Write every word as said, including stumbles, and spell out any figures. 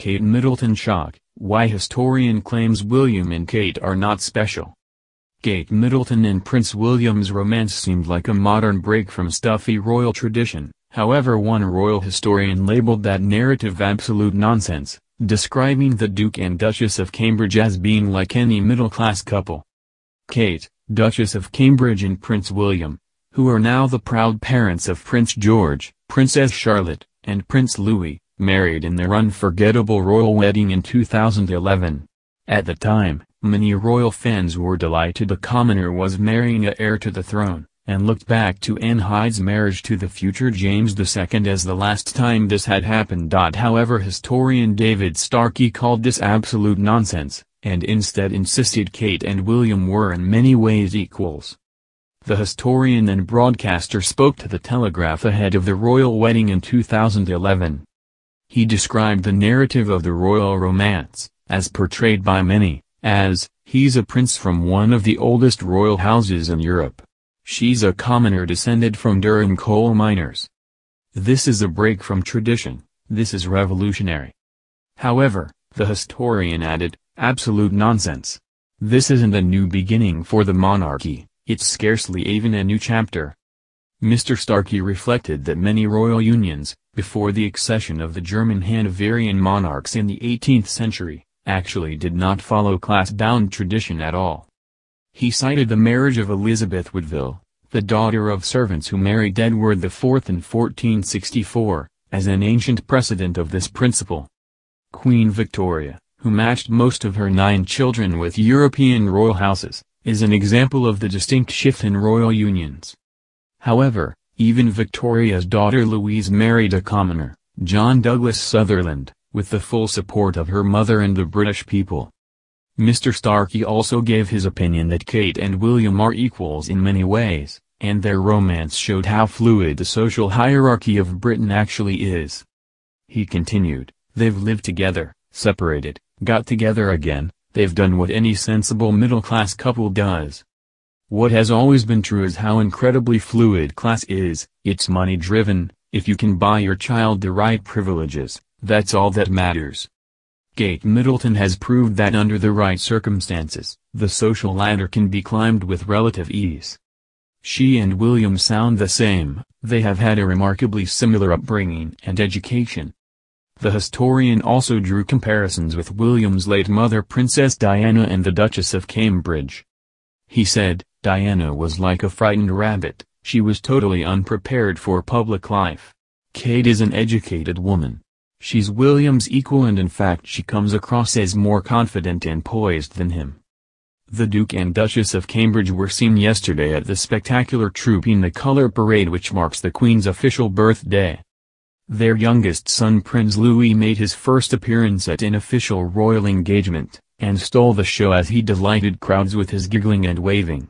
Kate Middleton shock, why historian claims William and Kate are not special. Kate Middleton and Prince William's romance seemed like a modern break from stuffy royal tradition, however one royal historian labeled that narrative absolute nonsense, describing the Duke and Duchess of Cambridge as being like any middle-class couple. Kate, Duchess of Cambridge, and Prince William, who are now the proud parents of Prince George, Princess Charlotte, and Prince Louis, married in their unforgettable royal wedding in two thousand eleven. At the time, many royal fans were delighted the commoner was marrying an heir to the throne, and looked back to Anne Hyde's marriage to the future James the Second as the last time this had happened. However, historian David Starkey called this absolute nonsense, and instead insisted Kate and William were in many ways equals. The historian and broadcaster spoke to The Telegraph ahead of the royal wedding in two thousand eleven. He described the narrative of the royal romance, as portrayed by many, as, he's a prince from one of the oldest royal houses in Europe. She's a commoner descended from Durham coal miners. This is a break from tradition, this is revolutionary. However, the historian added, absolute nonsense. This isn't a new beginning for the monarchy, it's scarcely even a new chapter. Mister Starkey reflected that many royal unions, before the accession of the German Hanoverian monarchs in the eighteenth century, actually did not follow class-bound tradition at all. He cited the marriage of Elizabeth Woodville, the daughter of servants who married Edward the Fourth in fourteen sixty-four, as an ancient precedent of this principle. Queen Victoria, who matched most of her nine children with European royal houses, is an example of the distinct shift in royal unions. However, even Victoria's daughter Louise married a commoner, John Douglas Sutherland, with the full support of her mother and the British people. Mister Starkey also gave his opinion that Kate and William are equals in many ways, and their romance showed how fluid the social hierarchy of Britain actually is. He continued, they've lived together, separated, got together again, they've done what any sensible middle-class couple does. What has always been true is how incredibly fluid class is, it's money-driven, if you can buy your child the right privileges, that's all that matters. Kate Middleton has proved that under the right circumstances, the social ladder can be climbed with relative ease. She and William sound the same, they have had a remarkably similar upbringing and education. The historian also drew comparisons with William's late mother Princess Diana and the Duchess of Cambridge. He said, Diana was like a frightened rabbit, she was totally unprepared for public life. Kate is an educated woman. She's William's equal, and in fact she comes across as more confident and poised than him. The Duke and Duchess of Cambridge were seen yesterday at the spectacular Trooping the Colour parade, which marks the Queen's official birthday. Their youngest son Prince Louis made his first appearance at an official royal engagement, and stole the show as he delighted crowds with his giggling and waving.